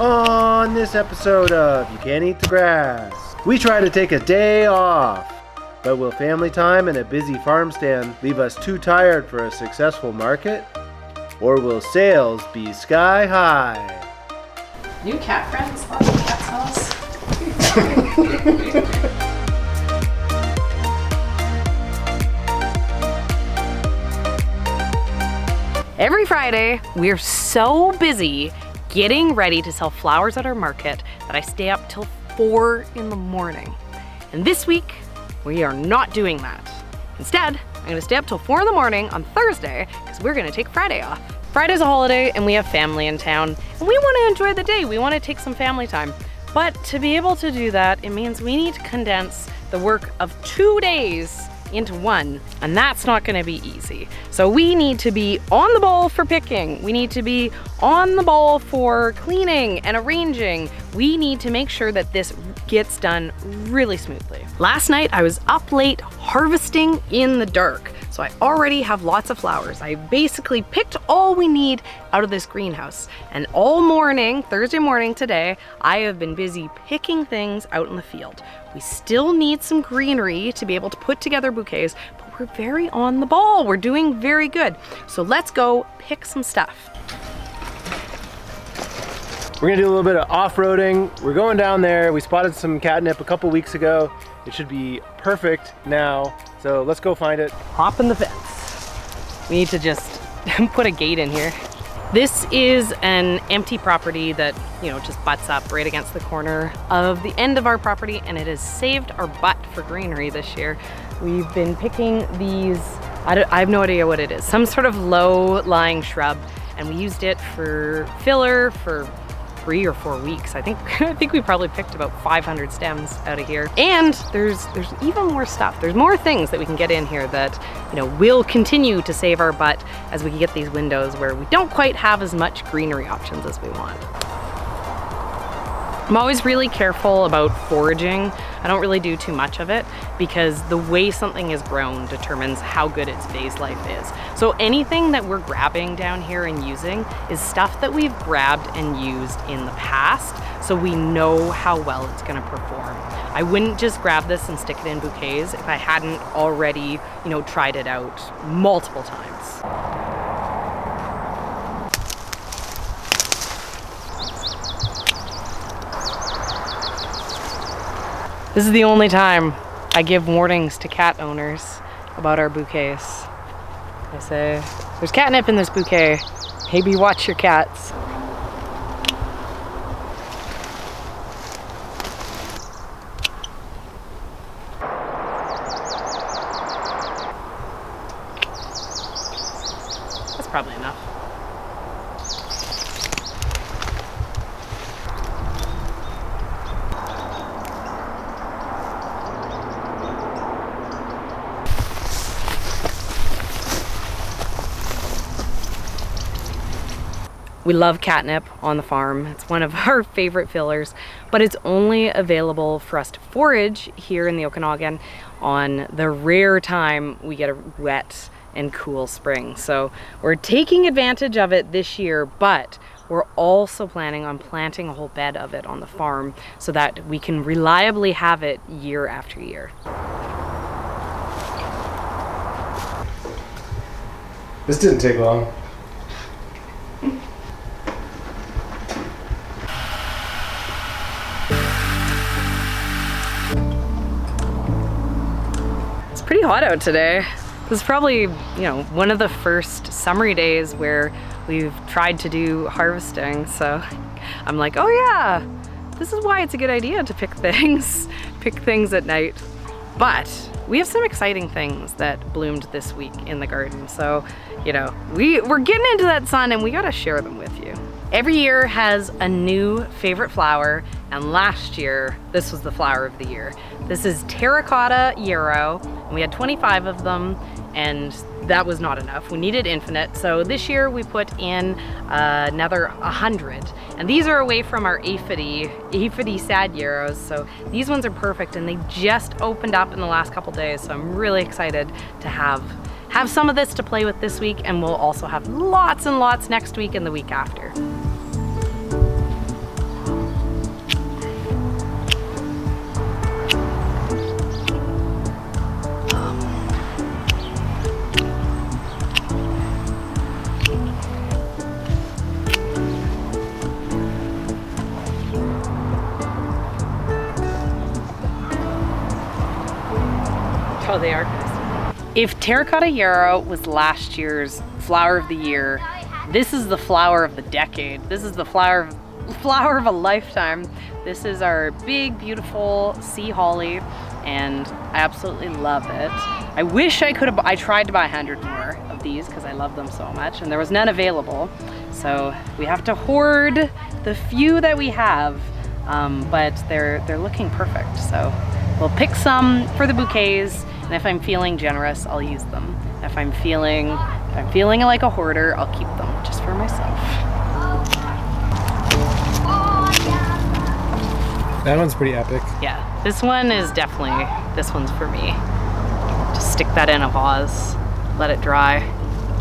On this episode of You Can't Eat the Grass, we try to take a day off, but will family time and a busy farm stand leave us too tired for a successful market? Or will sales be sky high? New cat friends, lots of cat smells. Every Friday, we're so busy getting ready to sell flowers at our market that I stay up till 4 in the morning. And this week, we are not doing that. Instead, I'm gonna stay up till 4 in the morning on Thursday because we're gonna take Friday off. Friday's a holiday and we have family in town and we wanna enjoy the day. We wanna take some family time. But to be able to do that, it means we need to condense the work of 2 days into one, and that's not gonna be easy. So we need to be on the ball for picking. We need to be on the ball for cleaning and arranging. We need to make sure that this gets done really smoothly. Last night I was up late harvesting in the dark. So I already have lots of flowers. I basically picked all we need out of this greenhouse. And all morning, Thursday morning today, I have been busy picking things out in the field. We still need some greenery to be able to put together bouquets, but we're very on the ball. We're doing very good. So let's go pick some stuff. We're gonna do a little bit of off-roading. We're going down there. We spotted some catnip a couple weeks ago. It should be perfect now. So let's go find it. Hop in the fence. We need to just put a gate in here. This is an empty property that, you know, just butts up right against the corner of the end of our property, and it has saved our butt for greenery this year. We've been picking these, I have no idea what it is, some sort of low-lying shrub, and we used it for filler for 3 or 4 weeks. I think we probably picked about 500 stems out of here. And there's even more stuff. There's more things that we can get in here that, you know, will continue to save our butt as we get these windows where we don't quite have as much greenery options as we want. I'm always really careful about foraging. I don't really do too much of it because the way something is grown determines how good its vase life is. So anything that we're grabbing down here and using is stuff that we've grabbed and used in the past, so we know how well it's gonna perform. I wouldn't just grab this and stick it in bouquets if I hadn't already, you know, tried it out multiple times. This is the only time I give warnings to cat owners about our bouquets. I say, there's catnip in this bouquet. Maybe watch your cats. That's probably enough. We love catnip on the farm. It's one of our favorite fillers, but it's only available for us to forage here in the Okanagan on the rare time we get a wet and cool spring. So we're taking advantage of it this year, but we're also planning on planting a whole bed of it on the farm so that we can reliably have it year after year. This didn't take long. Pretty hot out today. This is probably, you know, one of the first summery days where we've tried to do harvesting. So I'm like, oh yeah, this is why it's a good idea to pick things at night. But we have some exciting things that bloomed this week in the garden. So, you know, we're getting into that sun and we gotta share them with you. Every year has a new favorite flower, and last year, this was the flower of the year. This is Terracotta Yarrow, and we had 25 of them, and that was not enough. We needed infinite, so this year we put in another 100. And these are away from our aphidae sad yarrows, so these ones are perfect, and they just opened up in the last couple days, so I'm really excited to have some of this to play with this week, and we'll also have lots and lots next week and the week after. Oh, they are nice. If Terracotta Yarrow was last year's flower of the year, this is the flower of the decade. This is the flower of a lifetime. This is our big, beautiful sea holly, and I absolutely love it. I wish I could have, I tried to buy 100 more of these because I love them so much, and there was none available. So we have to hoard the few that we have, but they're looking perfect. So we'll pick some for the bouquets, and if I'm feeling generous, I'll use them. If I'm feeling like a hoarder, I'll keep them just for myself. That one's pretty epic. Yeah, this one is definitely, this one's for me. Just stick that in a vase, let it dry,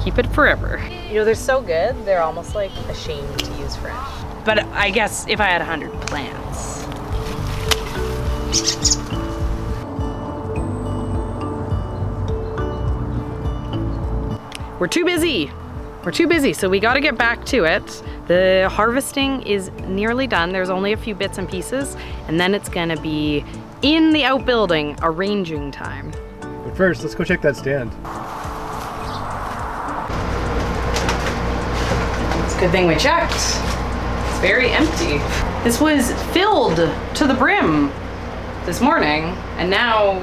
keep it forever. You know, they're so good, they're almost like ashamed to use fresh. But I guess if I had 100 plants. We're too busy. We're too busy, so we gotta get back to it. The harvesting is nearly done. There's only a few bits and pieces, and then it's gonna be in the outbuilding, arranging time. But first, let's go check that stand. It's a good thing we checked. It's very empty. This was filled to the brim this morning, and now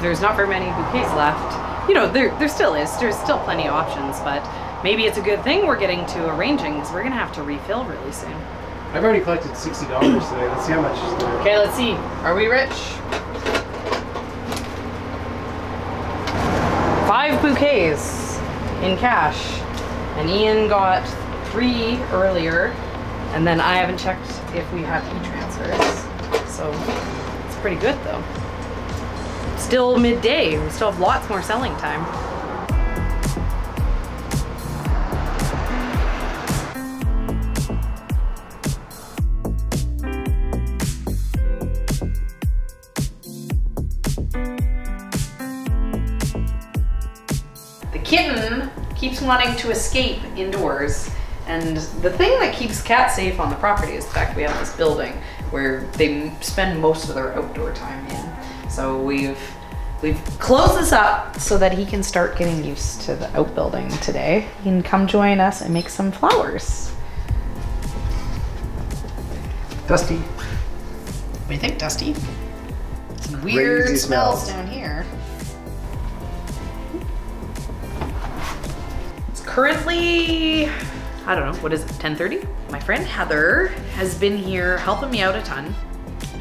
there's not very many bouquets left. You know, there still is. There's still plenty of options, but maybe it's a good thing we're getting to arranging, because we're going to have to refill really soon. I've already collected $60 today. Let's see how much is there. Okay, let's see. Are we rich? 5 bouquets in cash. And Ian got 3 earlier. And then I haven't checked if we have e-transfers. So it's pretty good, though. Still midday. We still have lots more selling time. Kitten keeps wanting to escape indoors, and the thing that keeps cats safe on the property is the fact we have this building where they spend most of their outdoor time in. So we've closed this up so that he can start getting used to the outbuilding today. He can come join us and make some flowers. Dusty. What do you think, Dusty? Some weird crazy smells down here. Currently, I don't know, what is it, 10:30? My friend Heather has been here helping me out a ton.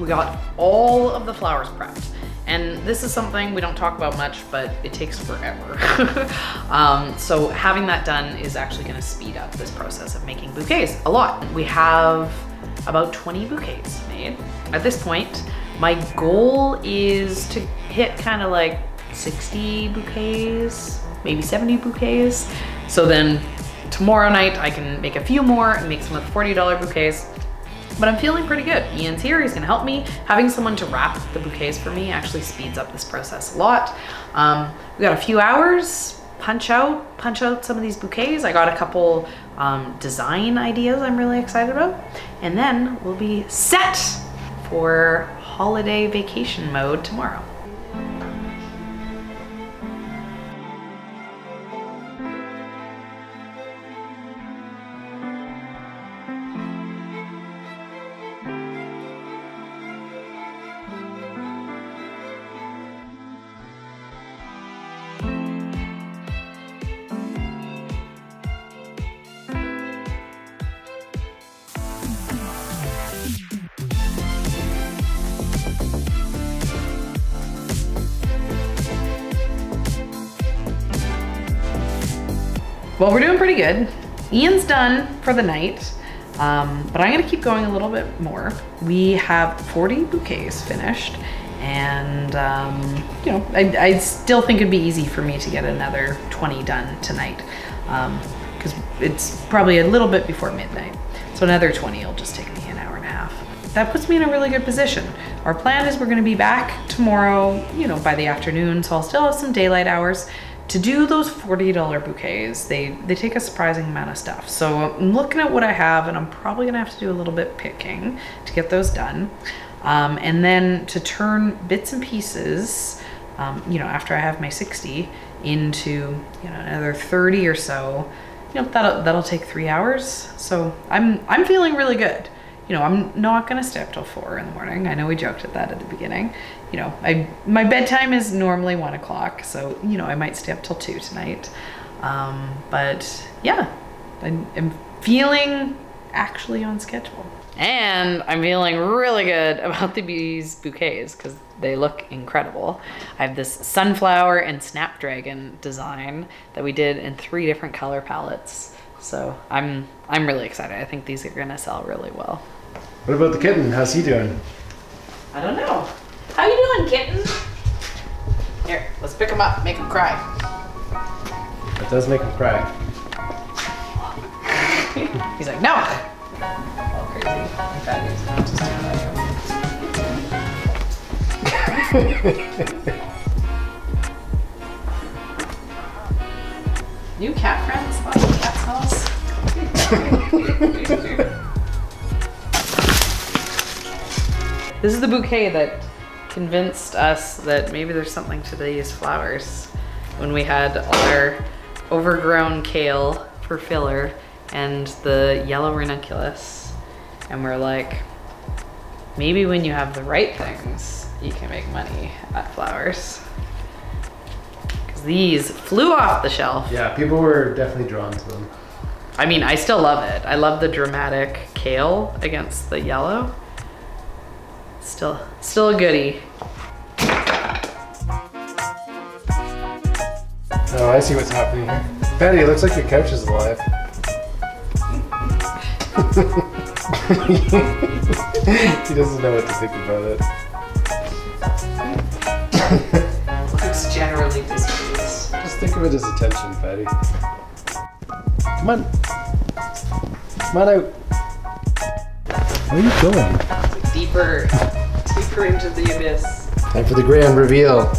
We got all of the flowers prepped. And this is something we don't talk about much, but it takes forever. So having that done is actually gonna speed up this process of making bouquets a lot. We have about 20 bouquets made. At this point, my goal is to hit kind of like 60 bouquets, maybe 70 bouquets. So then tomorrow night I can make a few more and make some of the $40 bouquets, but I'm feeling pretty good. Ian's here, he's gonna help me. Having someone to wrap the bouquets for me actually speeds up this process a lot. We got a few hours, punch out some of these bouquets. I got a couple design ideas I'm really excited about. And then we'll be set for holiday vacation mode tomorrow. Well, we're doing pretty good. Ian's done for the night, but I'm gonna keep going a little bit more. We have 40 bouquets finished, and you know, I still think it'd be easy for me to get another 20 done tonight, because it's probably a little bit before midnight. So another 20 will just take me an hour and a half. That puts me in a really good position. Our plan is we're gonna be back tomorrow, you know, by the afternoon, so I'll still have some daylight hours. To do those $40 bouquets, they take a surprising amount of stuff. So I'm looking at what I have, and I'm probably gonna have to do a little bit picking to get those done. And then to turn bits and pieces you know, after I have my 60 into, you know, another 30 or so, you know, that'll take 3 hours. So I'm feeling really good. You know, I'm not gonna stay up till 4 in the morning. I know we joked at that at the beginning. You know, my bedtime is normally 1 o'clock. So, you know, I might stay up till 2 tonight. But yeah, I'm feeling actually on schedule. And I'm feeling really good about these bouquets because they look incredible. I have this sunflower and snapdragon design that we did in 3 different color palettes. So I'm really excited. I think these are gonna sell really well. What about the kitten? How's he doing? I don't know. How you doing, kitten? Here, let's pick him up, make him cry. It does make him cry. He's like, no! All crazy. I'm fat news now, just down there. New cat friends, lots of cat smells. This is the bouquet that convinced us that maybe there's something to these flowers. When we had all our overgrown kale for filler and the yellow ranunculus, and we're like, maybe when you have the right things, you can make money at flowers. These flew off the shelf. Yeah, people were definitely drawn to them. I mean, I still love it. I love the dramatic kale against the yellow. Still a goodie. Oh, I see what's happening here. Patty, it looks like your couch is alive. He doesn't know what to think about it. Looks generally displeased. Think of it as attention, Patty. Come on. Come on out. Where are you going? Like deeper into the abyss. Time for the grand reveal.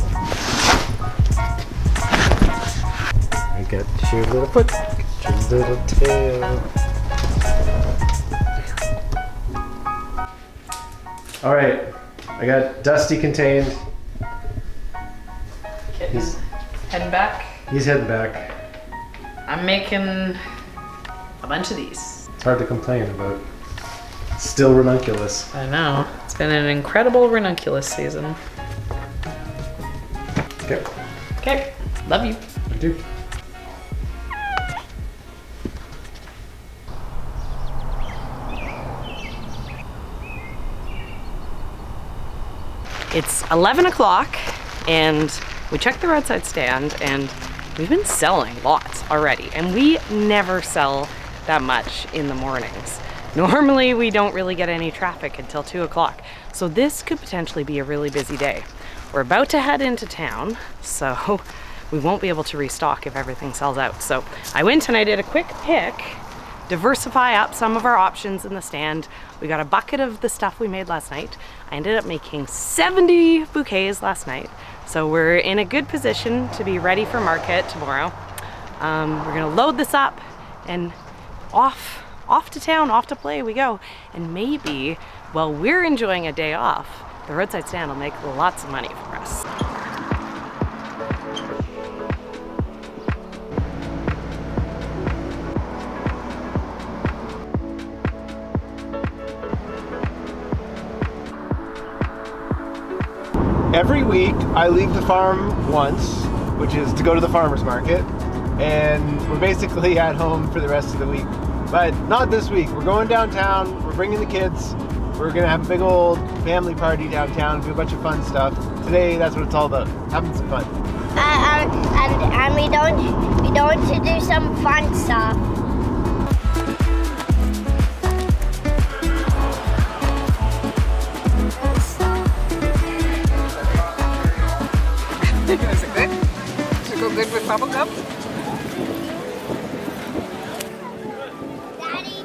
I got your little foot, your little tail. All right, I got Dusty contained. Kitten. He's heading back. He's heading back. I'm making a bunch of these. It's hard to complain about. Still ranunculus. I know. It's been an incredible ranunculus season. Okay. Okay. Love you. I do. It's 11 o'clock and we checked the roadside stand and we've been selling lots already, and we never sell that much in the mornings. Normally we don't really get any traffic until 2 o'clock. So this could potentially be a really busy day. We're about to head into town, so we won't be able to restock if everything sells out. So I went and I did a quick pick, diversify up some of our options in the stand. We got a bucket of the stuff we made last night. I ended up making 70 bouquets last night. So we're in a good position to be ready for market tomorrow. We're gonna load this up and off to town, off to play we go. And maybe while we're enjoying a day off, the roadside stand will make lots of money for us. Every week, I leave the farm once, which is to go to the farmer's market, and we're basically at home for the rest of the week. But not this week. We're going downtown, we're bringing the kids, we're gonna have a big old family party downtown, do a bunch of fun stuff. Today, that's what it's all about, having some fun. And we're going to do some fun stuff. Is it good? Does it go good with bubble gum? Daddy,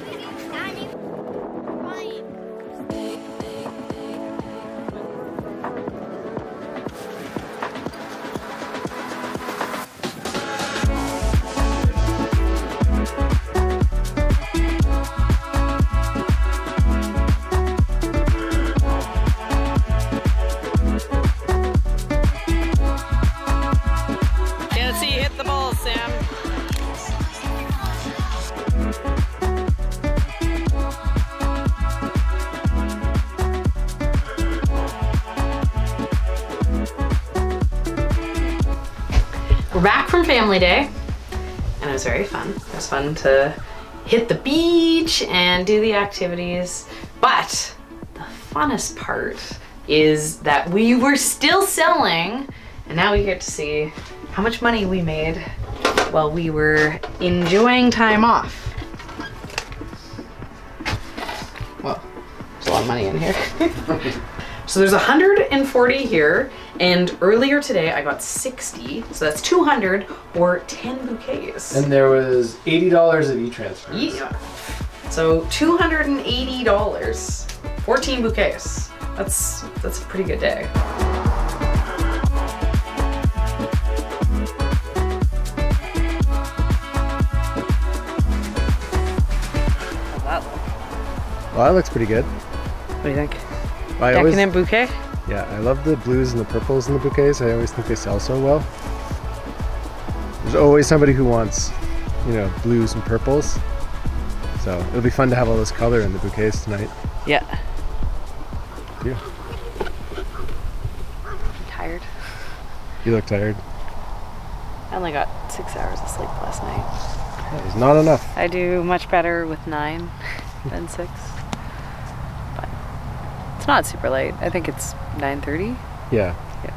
Daddy. We're back from family day and it was very fun. It was fun to hit the beach and do the activities, but the funnest part is that we were still selling and now we get to see how much money we made while we were enjoying time off. Whoa, there's a lot of money in here. So there's 140 here, and earlier today I got 60, so that's 200 or 10 bouquets. And there was $80 of e-transfers. Yeah. So $280, 14 bouquets. That's a pretty good day. Well, that looks pretty good. What do you think? Decadent bouquet? Yeah, I love the blues and the purples in the bouquets. I always think they sell so well. There's always somebody who wants, you know, blues and purples. So it'll be fun to have all this color in the bouquets tonight. Yeah. Yeah. I'm tired. You look tired. I only got 6 hours of sleep last night. That is not enough. I do much better with 9 than 6. It's not super late. I think it's 9:30. Yeah. Yeah.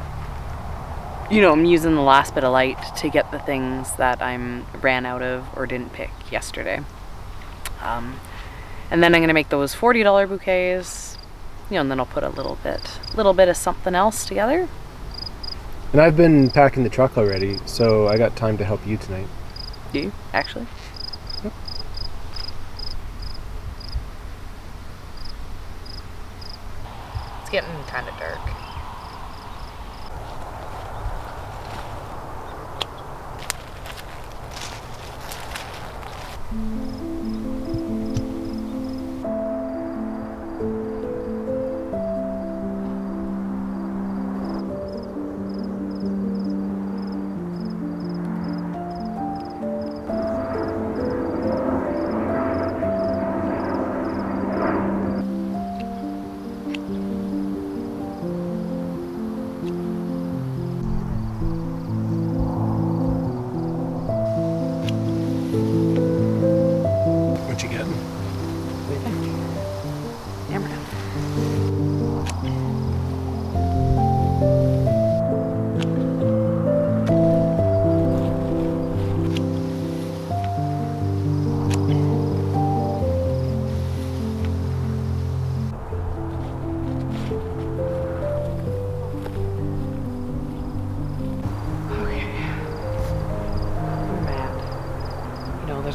You know, I'm using the last bit of light to get the things that I'm ran out of or didn't pick yesterday. And then I'm gonna make those $40 bouquets. You know, and then I'll put a little bit of something else together. And I've been packing the truck already, so I got time to help you tonight. Do you actually? Getting kind of dark.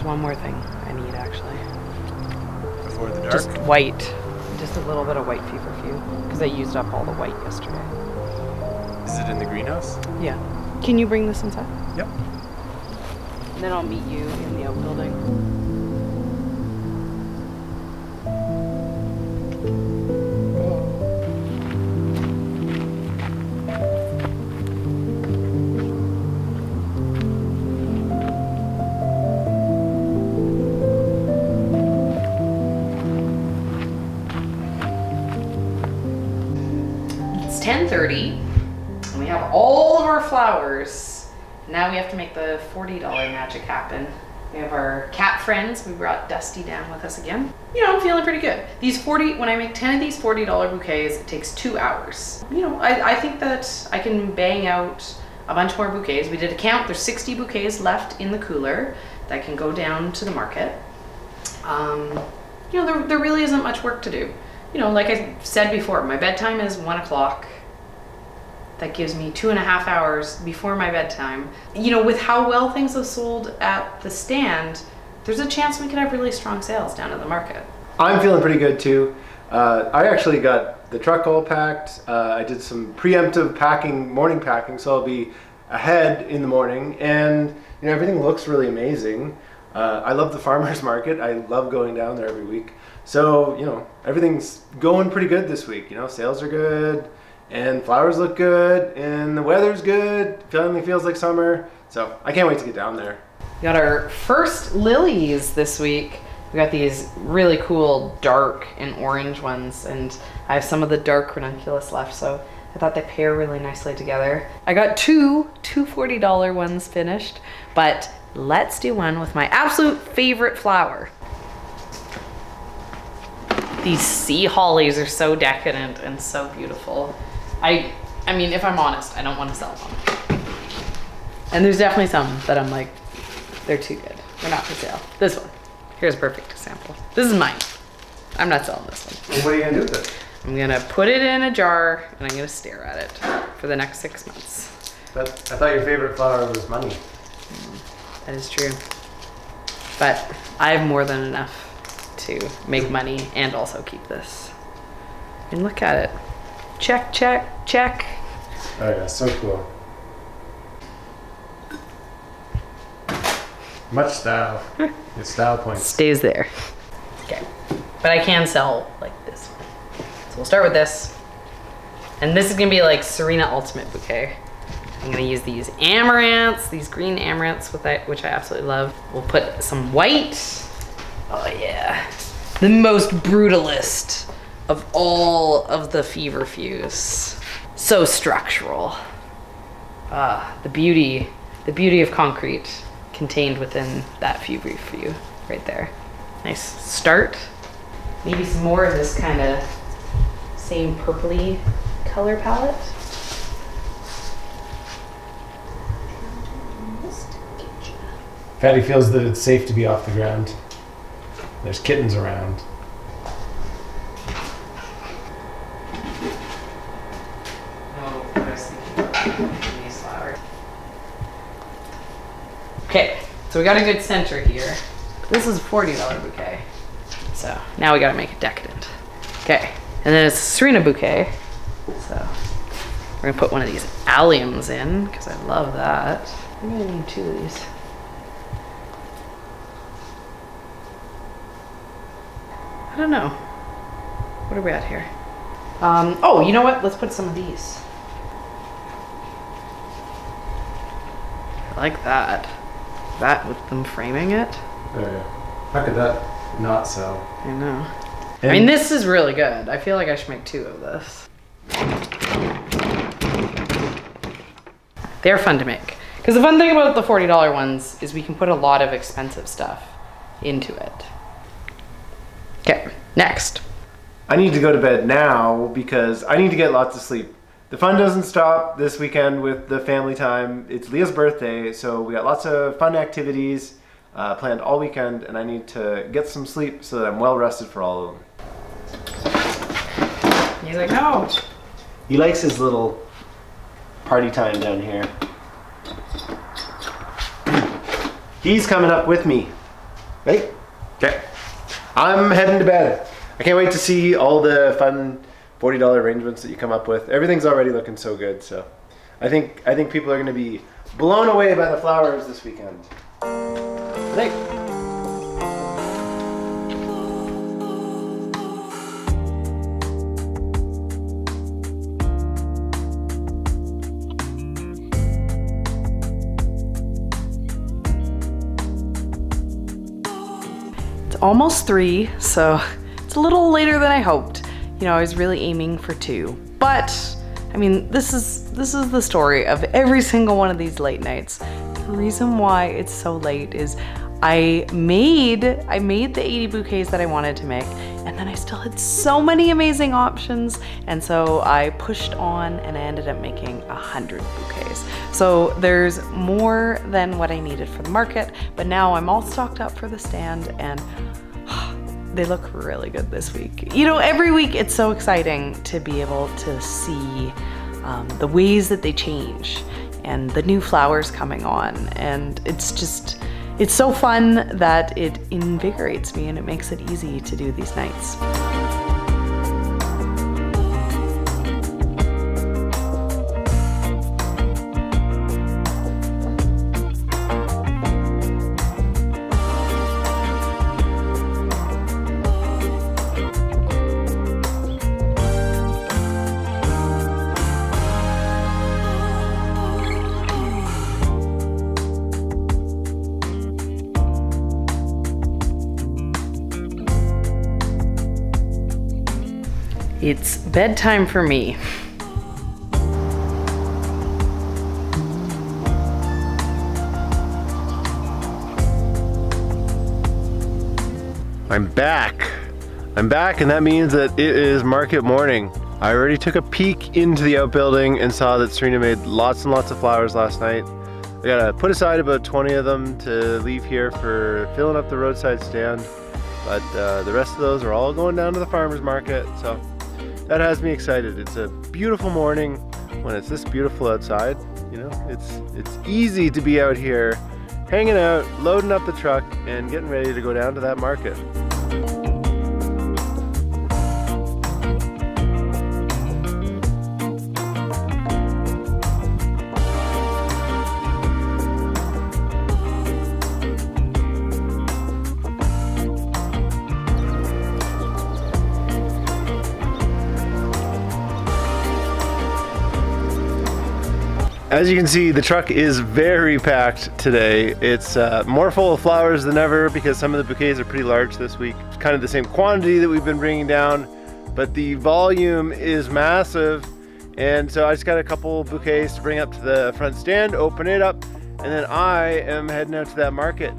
One more thing I need, actually. Before the dark? Just white. Just a little bit of white feverfew, because I used up all the white yesterday. Is it in the greenhouse? Yeah. Can you bring this inside? Yep. And then I'll meet you in the outbuilding. It's 10:30 and we have all of our flowers. Now we have to make the $40 magic happen. We have our cat friends. We brought Dusty down with us again. You know, I'm feeling pretty good. These when I make 10 of these $40 bouquets, it takes 2 hours. You know, I think that I can bang out a bunch more bouquets. We did a count, there's 60 bouquets left in the cooler that can go down to the market. You know, there really isn't much work to do. You know, like I said before, my bedtime is 1 o'clock. That gives me 2.5 hours before my bedtime. You know, with how well things have sold at the stand, there's a chance we could have really strong sales down at the market. I'm feeling pretty good too. I actually got the truck all packed. I did some preemptive packing, morning packing, so I'll be ahead in the morning. And you know, everything looks really amazing. I love the farmer's market. I love going down there every week. So, you know, everything's going pretty good this week. You know, sales are good and flowers look good and the weather's good. Finally feels like summer. So I can't wait to get down there. We got our first lilies this week. We got these really cool dark and orange ones, and I have some of the dark ranunculus left. So I thought they pair really nicely together. I got two $40 ones finished, but let's do one with my absolute favorite flower. These sea hollies are so decadent and so beautiful. I mean, if I'm honest, I don't want to sell them. And there's definitely some that I'm like, they're too good. They're not for sale. This one, here's a perfect example. This is mine. I'm not selling this one. Well, what are you gonna do with it? I'm gonna put it in a jar and I'm gonna stare at it for the next 6 months. But I thought your favorite flower was money. That is true. But I have more than enough to make money and also keep this. And look at it. Check, check, check. Oh yeah, so cool. Much style. Your style points. Stays there. Okay. But I can sell like this one. So we'll start with this. And this is gonna be like Serena Ultimate Bouquet. I'm gonna use these amaranths, these green amaranths, which I absolutely love. We'll put some white. Oh yeah. The most brutalist of all of the feverfews. So structural. The beauty of concrete contained within that feverfew right there. Nice start. Maybe some more of this kind of same purpley color palette. Fatty feels that it's safe to be off the ground. There's kittens around. No, I was thinking about these flowers. Okay, so we got a good center here. This is a $40 bouquet. So now we gotta make it decadent. Okay, and then it's a Serena bouquet. So we're gonna put one of these alliums in because I love that. I'm gonna need two of these. I don't know. What are we at here? Oh, you know what? Let's put some of these. I like that. That with them framing it. Oh yeah. How could that not sell? I know. And I mean, this is really good. I feel like I should make two of this. They're fun to make. Because the fun thing about the $40 ones is we can put a lot of expensive stuff into it. Okay, next. I need to go to bed now because I need to get lots of sleep. The fun doesn't stop this weekend with the family time. It's Leah's birthday, so we got lots of fun activities. Planned all weekend, and I need to get some sleep so that I'm well rested for all of them. He's like, no. He likes his little party time down here. He's coming up with me. Right? Okay. I'm heading to bed. I can't wait to see all the fun $40 arrangements that you come up with. Everything's already looking so good, so I think people are going to be blown away by the flowers this weekend. Thanks. It's almost 3, so it's a little later than I hoped. You know, I was really aiming for 2, but I mean, this is the story of every single one of these late nights. The reason why it's so late is I made the 80 bouquets that I wanted to make, and then I still had so many amazing options, and so I pushed on and I ended up making 100 bouquets. So there's more than what I needed for the market, but now I'm all stocked up for the stand, and they look really good this week. You know, every week it's so exciting to be able to see the ways that they change and the new flowers coming on, and it's so fun that it invigorates me and it makes it easy to do these nights. It's bedtime for me. I'm back, and that means that it is market morning. I already took a peek into the outbuilding and saw that Serena made lots and lots of flowers last night. I gotta put aside about 20 of them to leave here for filling up the roadside stand, but the rest of those are all going down to the farmer's market, so that has me excited. It's a beautiful morning. When it's this beautiful outside, you know, it's easy to be out here hanging out, loading up the truck, and getting ready to go down to that market. As you can see, the truck is very packed today. It's more full of flowers than ever because some of the bouquets are pretty large this week. It's kind of the same quantity that we've been bringing down, but the volume is massive. And so I just got a couple bouquets to bring up to the front stand, open it up, and then I am heading out to that market.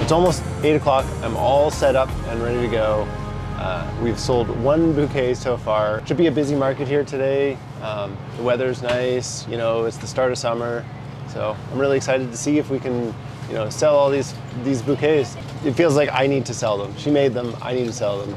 It's almost 8 o'clock, I'm all set up and ready to go. We've sold one bouquet so far. Should be a busy market here today. The weather's nice, you know, it's the start of summer. So I'm really excited to see if we can, you know, sell all these bouquets. It feels like I need to sell them. She made them, I need to sell them.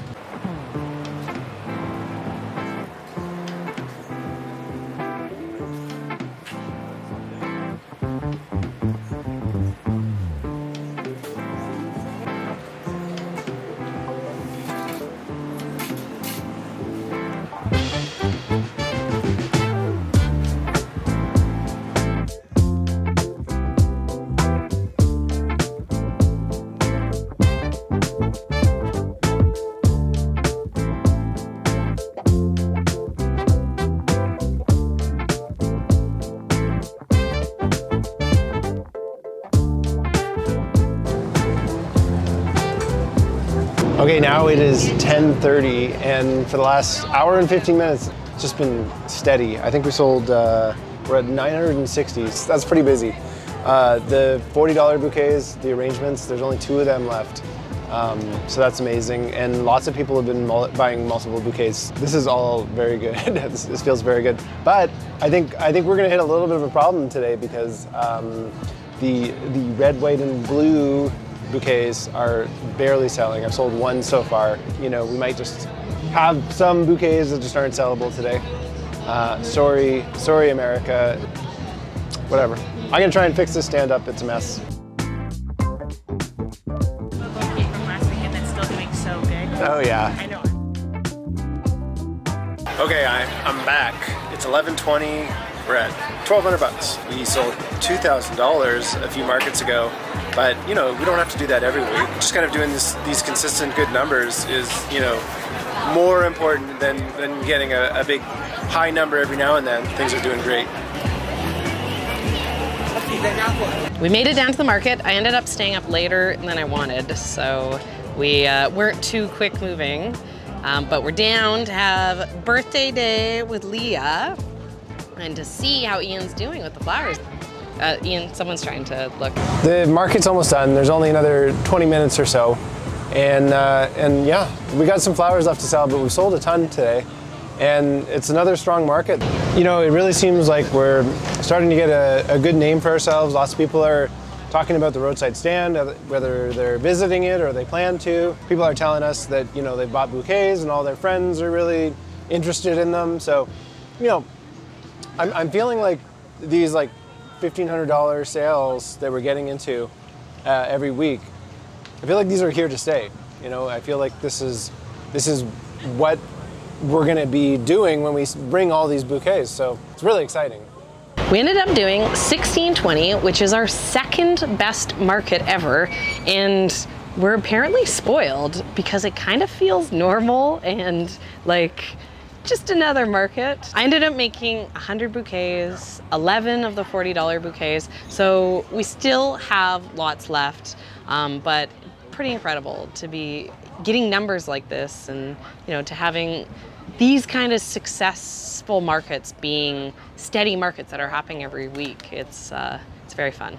Okay, now it is 10:30, and for the last hour and 15 minutes, it's just been steady. I think we sold, we're at 960, so that's pretty busy. The $40 bouquets, the arrangements, there's only 2 of them left. So that's amazing, and lots of people have been buying multiple bouquets. This is all very good, this feels very good. But I think we're gonna hit a little bit of a problem today because the red, white, and blue bouquets are barely selling. I've sold one so far. You know, we might just have some bouquets that just aren't sellable today. Sorry, America. Whatever. I'm gonna try and fix this stand up. It's a mess. Oh yeah. I know. Okay, I'm back. It's 11:20. We're at 1,200 bucks. We sold $2,000 a few markets ago. But, you know, we don't have to do that every week. Just kind of doing these consistent good numbers is, you know, more important than getting a big high number every now and then. Things are doing great. We made it down to the market. I ended up staying up later than I wanted, so we weren't too quick moving. But we're down to have birthday day with Leah and to see how Ian's doing with the flowers. Ian, someone's trying to look. The market's almost done. There's only another 20 minutes or so. And yeah, we got some flowers left to sell, but we've sold a ton today. And it's another strong market. You know, it really seems like we're starting to get a good name for ourselves. Lots of people are talking about the roadside stand, whether they're visiting it or they plan to. People are telling us that, you know, they've bought bouquets and all their friends are really interested in them. So, you know, I'm feeling like these like $1,500 sales that we're getting into every week, I feel like these are here to stay. You know, I feel like this is what we're going to be doing when we bring all these bouquets. So it's really exciting. We ended up doing 1620, which is our second best market ever. And we're apparently spoiled because it kind of feels normal and like just another market. I ended up making 100 bouquets, 11 of the $40 bouquets. So we still have lots left, but pretty incredible to be getting numbers like this and, you know, to having these kind of successful markets being steady markets that are happening every week. It's very fun.